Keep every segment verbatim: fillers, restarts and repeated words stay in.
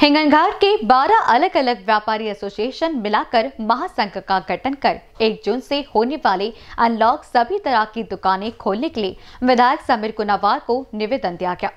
हिंगणघाट के बारह अलग अलग व्यापारी एसोसिएशन मिलाकर महासंघ का गठन कर एक जून से होने वाले अनलॉक सभी तरह की दुकानें खोलने के लिए विधायक समीर कुणावार को निवेदन दिया गया।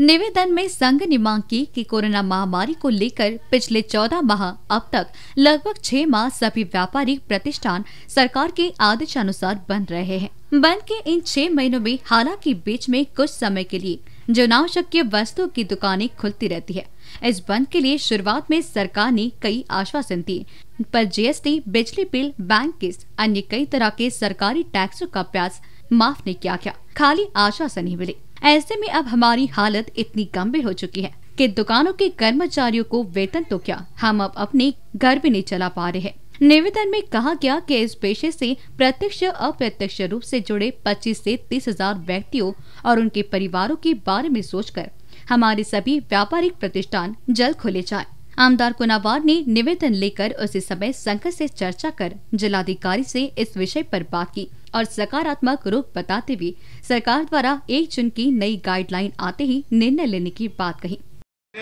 निवेदन में संघ ने मांग की कि कोरोना महामारी को लेकर पिछले चौदह माह अब तक लगभग छह माह सभी व्यापारिक प्रतिष्ठान सरकार के आदेशानुसार बंद रहे हैं। बंद के इन छह महीनों में हालांकि बीच में कुछ समय के लिए जनावश्यकीय वस्तुओं की दुकानें खुलती रहती है। इस बंद के लिए शुरुआत में सरकार ने कई आश्वासन दिए, पर जी एस टी, बिजली बिल, बैंक किस्त, अन्य कई तरह के सरकारी टैक्सों का ब्याज माफ नहीं किया गया, खाली आश्वासन ही मिले। ऐसे में अब हमारी हालत इतनी गंभीर हो चुकी है कि दुकानों के कर्मचारियों को वेतन तो क्या, हम अब अपने घर भी नहीं चला पा रहे हैं। निवेदन में कहा गया कि इस पेशे से प्रत्यक्ष अप्रत्यक्ष रूप से जुड़े पच्चीस से तीस हजार व्यक्तियों और उनके परिवारों के बारे में सोचकर हमारे सभी व्यापारिक प्रतिष्ठान जल्द खोले जाए। आमदार कुणावार ने निवेदन लेकर उसी समय संघ से चर्चा कर जिलाधिकारी से इस विषय पर बात की और सकारात्मक रूप बताते हुए सरकार द्वारा एक जून की नई गाइडलाइन आते ही निर्णय लेने की बात कही।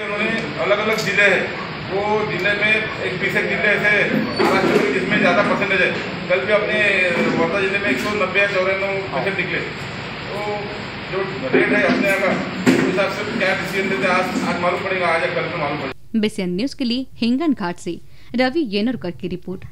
उन्होंने अलग अलग जिले वो जिले में एक बीस जिले ऐसे जिसमें ज्यादा परसेंटेज है। कल भी अपने वर्धा जिले में एक सौ नब्बे चौरानवे निकले, तो जो रेट है अपने यहाँ का उस हिसाब से क्या डिसीजन देते आज आज मालूम पड़ेगा, आज या कल में मालूम पड़ेगा। बी सी एन न्यूज के लिए हिंगणघाट से रवि येनुरकर की रिपोर्ट।